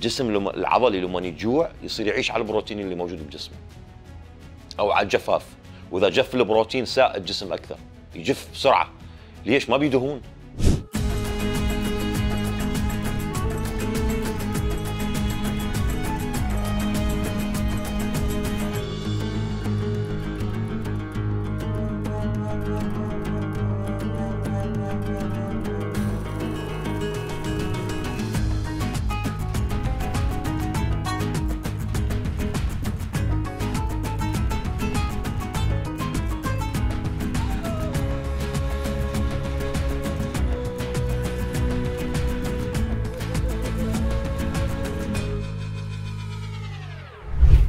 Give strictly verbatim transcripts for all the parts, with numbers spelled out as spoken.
الجسم العضلي لما يجوع يصير يعيش على البروتين اللي موجود بجسمه او على الجفاف، واذا جف البروتين ساء الجسم اكثر، يجف بسرعه. ليش؟ ما بيدهون.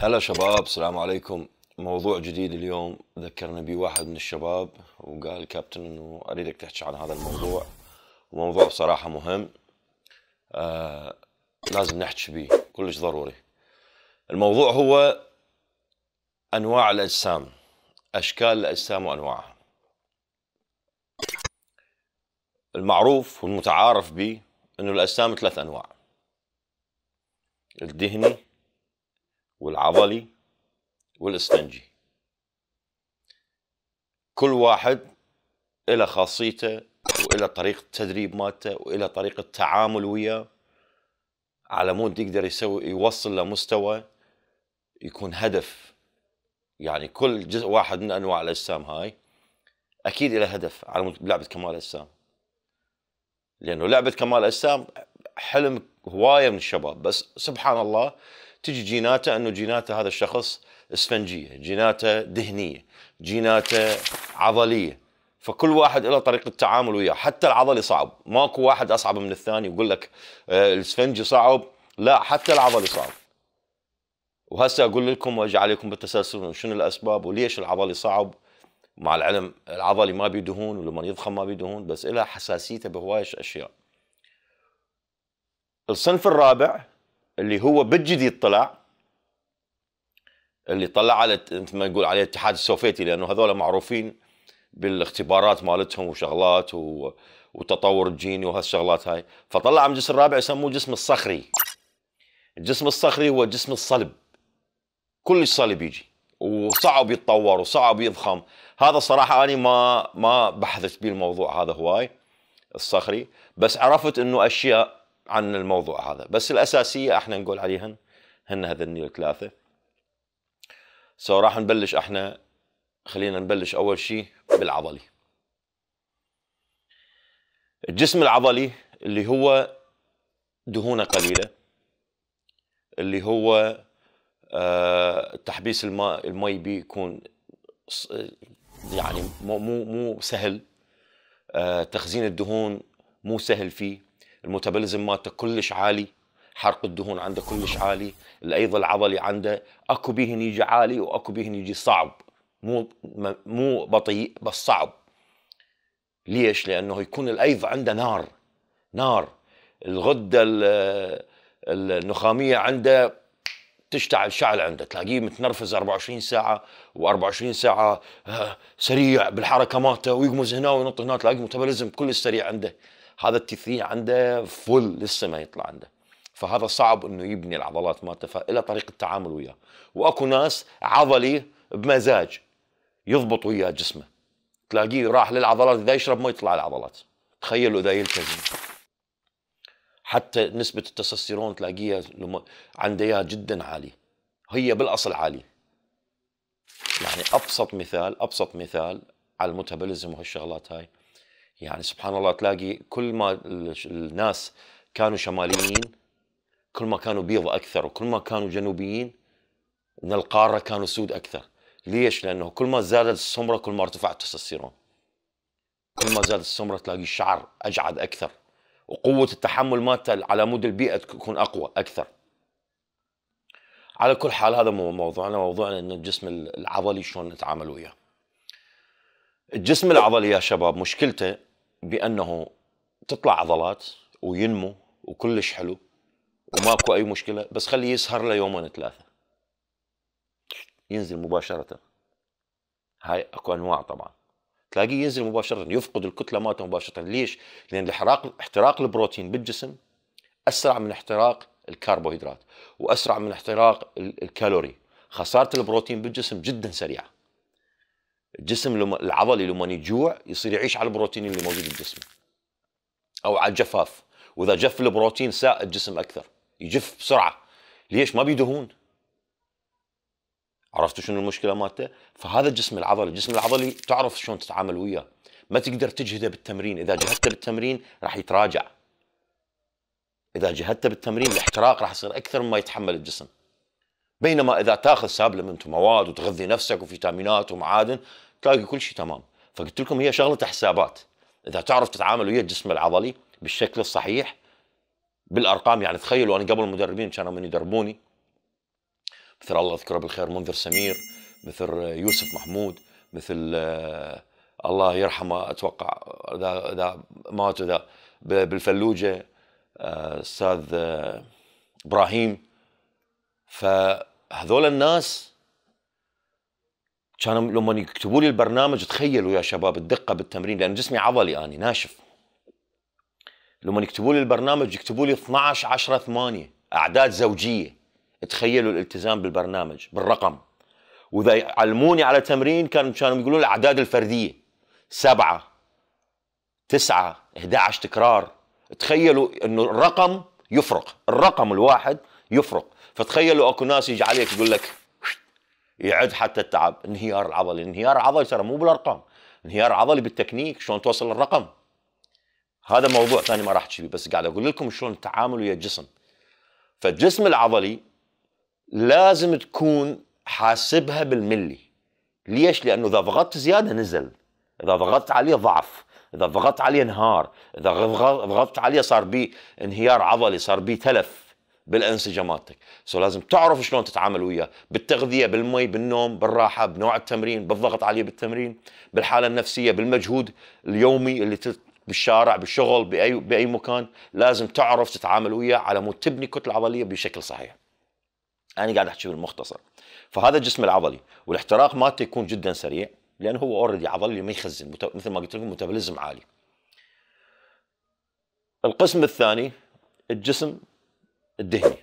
هلا شباب، السلام عليكم. موضوع جديد اليوم ذكرنا به واحد من الشباب وقال كابتن انه اريدك تحكي عن هذا الموضوع، وموضوع بصراحه مهم آه لازم نحكي به، كلش ضروري. الموضوع هو انواع الاجسام، اشكال الاجسام وانواعها. المعروف والمتعارف به انه الاجسام ثلاث انواع: الدهني والعضلي والاسفنجي. كل واحد إلى خاصيته وإلى طريقة تدريب مالته وإلى طريقة تعامل وياه على مود يقدر يسوي يوصل لمستوى يكون هدف. يعني كل جزء واحد من أنواع الأجسام هاي أكيد إلى هدف على مود لعبة كمال الأجسام، لأنه لعبة كمال الأجسام حلم هواية من الشباب، بس سبحان الله تجي جيناته انه جيناته هذا الشخص اسفنجيه، جيناته دهنيه، جيناته عضليه، فكل واحد له طريقه التعامل وياه. حتى العضلي صعب، ماكو واحد اصعب من الثاني يقول لك الاسفنجي صعب، لا حتى العضلي صعب. وهسه اقول لكم واجي عليكم بالتسلسل شنو الاسباب وليش العضلي صعب، مع العلم العضلي ما بيدهون ولما يضخم ما بيدهون، بس له حساسيته بهواية اشياء. الصنف الرابع اللي هو بالجديد طلع، اللي طلع على مثل ما نقول عليه الاتحاد السوفيتي، لانه هذول معروفين بالاختبارات مالتهم وشغلات والتطور الجيني وهالشغلات هاي، فطلع عن الجسم الرابع يسموه الجسم الصخري. الجسم الصخري هو الجسم الصلب، كلش صلب يجي وصعب يتطور وصعب يضخم. هذا صراحه انا ما ما بحثت به الموضوع هذا هواي الصخري، بس عرفت انه اشياء عن الموضوع هذا، بس الاساسيه احنا نقول عليهن هن هذني الثلاثه. سو راح نبلش احنا، خلينا نبلش اول شيء بالعضلي. الجسم العضلي اللي هو دهونه قليله، اللي هو آه تحبيس الماء المي بيكون يعني مو مو مو سهل، آه تخزين الدهون مو سهل فيه، الميتابوليزم مالته كلش عالي، حرق الدهون عنده كلش عالي، الايض العضلي عنده اكو بيهن يجي عالي واكو بيهن يجي صعب، مو مو بطيء بس صعب. ليش؟ لانه يكون الايض عنده نار، نار الغده النخاميه عنده تشتعل شعل، عنده تلاقيه متنرفز أربعة وعشرين ساعه و24 ساعه سريع بالحركه مالته، ويقمز هنا وينط هنا، تلاقيه الميتابوليزم كلش سريع عنده. هذا التثيين عنده فل لسه ما يطلع عنده، فهذا صعب انه يبني العضلات مالته، فإلى طريقه التعامل وياه. واكو ناس عضلي بمزاج يضبط وياه جسمه، تلاقيه راح للعضلات، اذا يشرب ما يطلع العضلات، تخيلوا اذا يلتزم. حتى نسبه التستوستيرون تلاقيها عنده اياها جدا عاليه، هي بالاصل عاليه. يعني ابسط مثال ابسط مثال على الميتابوليزم وهالشغلات هاي، يعني سبحان الله تلاقي كل ما الناس كانوا شماليين كل ما كانوا بيض اكثر، وكل ما كانوا جنوبيين من القاره كانوا سود اكثر. ليش؟ لانه كل ما زادت السمره كل ما ارتفع التستوستيرون، كل ما زادت السمره تلاقي الشعر اجعد اكثر، وقوه التحمل مالته على مود البيئه تكون اقوى اكثر. على كل حال هذا مو موضوعنا، موضوعنا انه الجسم العضلي شلون نتعامل وياه. الجسم العضلي يا شباب مشكلته بأنه تطلع عضلات وينمو وكلش حلو وماكو أي مشكلة، بس خليه يسهر له يومين ثلاثة ينزل مباشرة. هاي أكو أنواع طبعا، تلاقيه ينزل مباشرة يفقد الكتلة مالته مباشرة. ليش؟ لأن احتراق احتراق البروتين بالجسم أسرع من احتراق الكربوهيدرات وأسرع من احتراق الكالوري. خسارة البروتين بالجسم جدا سريعة. الجسم العضلي لما يجوع يصير يعيش على البروتين اللي موجود بالجسم أو على الجفاف، وإذا جف البروتين ساء الجسم أكثر، يجف بسرعة. ليش؟ ما بيدهون. عرفتوا شنو المشكلة مالته؟ فهذا الجسم العضلي، الجسم العضلي تعرف شلون تتعامل وياه، ما تقدر تجهده بالتمرين. إذا جهدته بالتمرين راح يتراجع. إذا جهدته بالتمرين الاحتراق راح يصير أكثر مما يتحمل الجسم. بينما إذا تاخذ سابلمنت ومواد وتغذي نفسك وفيتامينات ومعادن تلاقي كل شيء تمام. فقلت لكم هي شغلة حسابات. إذا تعرف تتعامل ويا الجسم العضلي بالشكل الصحيح بالأرقام، يعني تخيلوا أنا قبل المدربين كانوا من يدربوني مثل الله يذكره بالخير منذر سمير، مثل يوسف محمود، مثل الله يرحمه أتوقع إذا إذا مات إذا بالفلوجة أستاذ إبراهيم. فهذول الناس كانوا لما يكتبوا لي البرنامج، تخيلوا يا شباب الدقة بالتمرين، لأن جسمي عضلي أنا ناشف. لما يكتبوا لي البرنامج يكتبوا لي اثنعش عشرة ثمانية أعداد زوجية. تخيلوا الالتزام بالبرنامج بالرقم. وإذا يعلموني على تمرين كانوا كانوا يقولون الأعداد الفردية سبعة تسعة إحدى عشر تكرار. تخيلوا إنه الرقم يفرق، الرقم الواحد يفرق. فتخيلوا اكو ناس يجي عليك يقول لك يعد حتى التعب. انهيار العضلي، انهيار عضلي ترى مو بالارقام، انهيار عضلي بالتكنيك، شلون توصل للرقم. هذا موضوع ثاني ما راح احكي فيه، بس قاعد اقول لكم شلون التعامل ويا الجسم. فالجسم العضلي لازم تكون حاسبها بالملي. ليش؟ لانه اذا ضغطت زياده نزل، اذا ضغطت عليه ضعف، اذا ضغطت عليه انهار، اذا ضغطت عليه صار بيه انهيار عضلي، صار بيه تلف بالانسجه مالتك. سو لازم تعرف شلون تتعامل وياه بالتغذيه، بالمي، بالنوم، بالراحه، بنوع التمرين، بالضغط عليه بالتمرين، بالحاله النفسيه، بالمجهود اليومي اللي تل... بالشارع، بالشغل، باي باي مكان، لازم تعرف تتعامل وياه على مود تبني كتله عضليه بشكل صحيح. انا قاعد احكي بالمختصر. فهذا الجسم العضلي والاحتراق مالته يكون جدا سريع لانه هو اوريدي عضلي ما يخزن، مت... مثل ما قلت لكم ميتابوليزم عالي. القسم الثاني الجسم الدهني.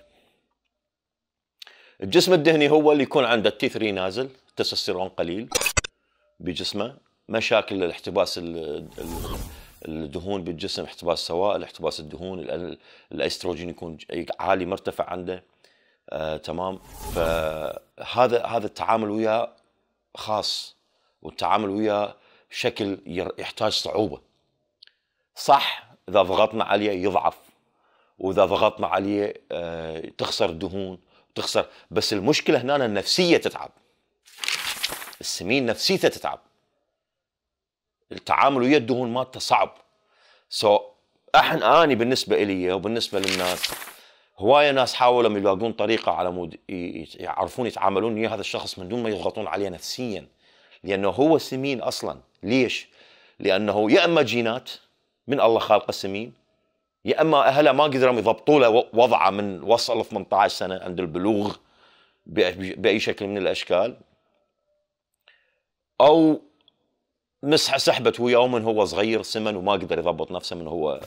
الجسم الدهني هو اللي يكون عنده التي ثلاثة نازل، تستوستيرون قليل بجسمه، مشاكل الاحتباس الدهون بالجسم، احتباس سوائل، احتباس الدهون، الاستروجين يكون عالي مرتفع عنده. آه، تمام. فهذا هذا التعامل وياه خاص، والتعامل وياه شكل يحتاج صعوبة. صح اذا ضغطنا عليه يضعف، واذا ضغطنا عليه آه، تخسر دهون تخسر، بس المشكله هنا النفسيه تتعب. السمين نفسيته تتعب. التعامل ويا الدهون مالته صعب. سو so, احنا اني بالنسبه الي وبالنسبه للناس هوايه ناس حاولوا يلاقون طريقه على مود يعرفون يتعاملون ويا هذا الشخص من دون ما يضغطون عليه نفسيا، لانه هو سمين اصلا. ليش؟ لانه يا اما جينات من الله خالقه سمين، يا اما اهله ما قدروا يضبطوا له وضعه من وصل ثمانية عشر سنه عند البلوغ باي شكل من الاشكال، او مسحه سحبت وياه من هو صغير سمن وما قدر يضبط نفسه من هو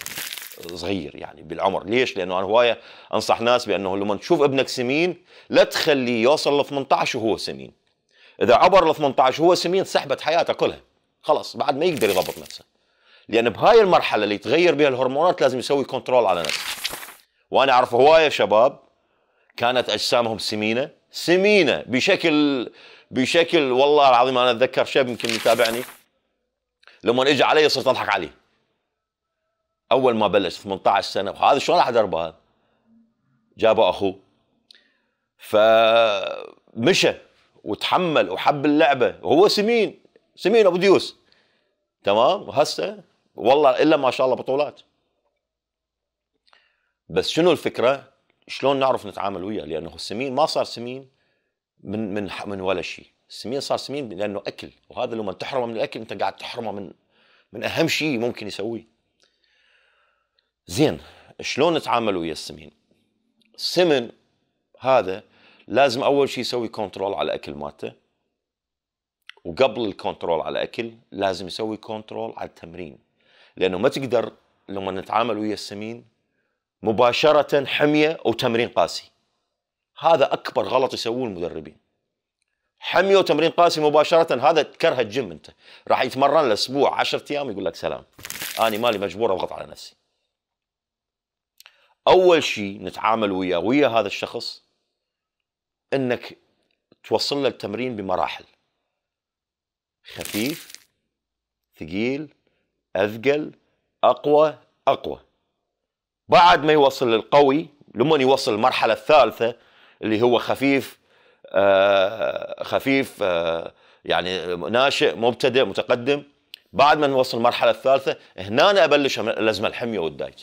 صغير يعني بالعمر. ليش؟ لانه انا هوايه انصح ناس بانه لما تشوف ابنك سمين لا تخليه يوصل ل ثمانية عشر وهو سمين. اذا عبر ل ثمانية عشر وهو سمين سحبت حياته كلها، خلاص بعد ما يقدر يضبط نفسه. لأن بهاي المرحلة اللي يتغير بها الهرمونات لازم يسوي كنترول على نفسه. وأنا أعرف هواية شباب كانت أجسامهم سمينة سمينة بشكل بشكل والله العظيم. أنا أتذكر شاب يمكن يتابعني لما إجى علي صرت أضحك عليه أول ما بلش ثمانية عشر سنة. وهذا شلون راح أدربه؟ هذا جابه أخوه فمشى وتحمل وحب اللعبة وهو سمين سمين أبو ديوس، تمام. وهسه والله الا ما شاء الله بطولات. بس شنو الفكره؟ شلون نعرف نتعامل وياه؟ لانه السمين ما صار سمين من من من ولا شيء، السمين صار سمين لانه اكل، وهذا لما تحرمه من الاكل انت قاعد تحرمه من من اهم شيء ممكن يسويه. زين شلون نتعامل ويا السمين؟ السمن هذا لازم اول شيء يسوي كنترول على الاكل مالته، وقبل الكنترول على الاكل لازم يسوي كنترول على التمرين، لانه ما تقدر لما نتعامل ويا السمين مباشرة حمية أو تمرين قاسي. هذا أكبر غلط يسووه المدربين، حمية وتمرين قاسي مباشرة. هذا تكره الجيم، أنت راح يتمرن لأسبوع عشرة أيام يقول لك سلام أنا مالي مجبور أضغط على نفسي. أول شيء نتعامل وياه ويا هذا الشخص أنك توصل له التمرين بمراحل، خفيف، ثقيل، أثقل، أقوى، أقوى. بعد ما يوصل للقوي، لما يوصل المرحلة الثالثة اللي هو خفيف آه خفيف آه يعني ناشئ، مبتدئ، متقدم. بعد ما نوصل المرحلة الثالثة هنا أنا أبلش لازمة الحمية والدايت.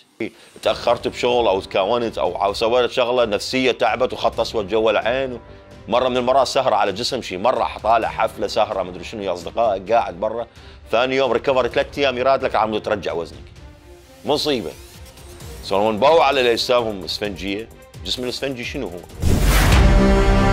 تأخرت بشغل أو تكاونت أو سويت شغلة نفسية تعبت وخط أسود جوا العين و... مرة من المرات سهرة على جسم شي، مرة طالع حفلة سهرة مدري شنو يا أصدقائك قاعد برا، ثاني يوم ريكفري ثلاث أيام يراد لك عم ترجع وزنك. مصيبة. يسوون باو على الأجسام هم اسفنجية، جسم الاسفنجي شنو هو؟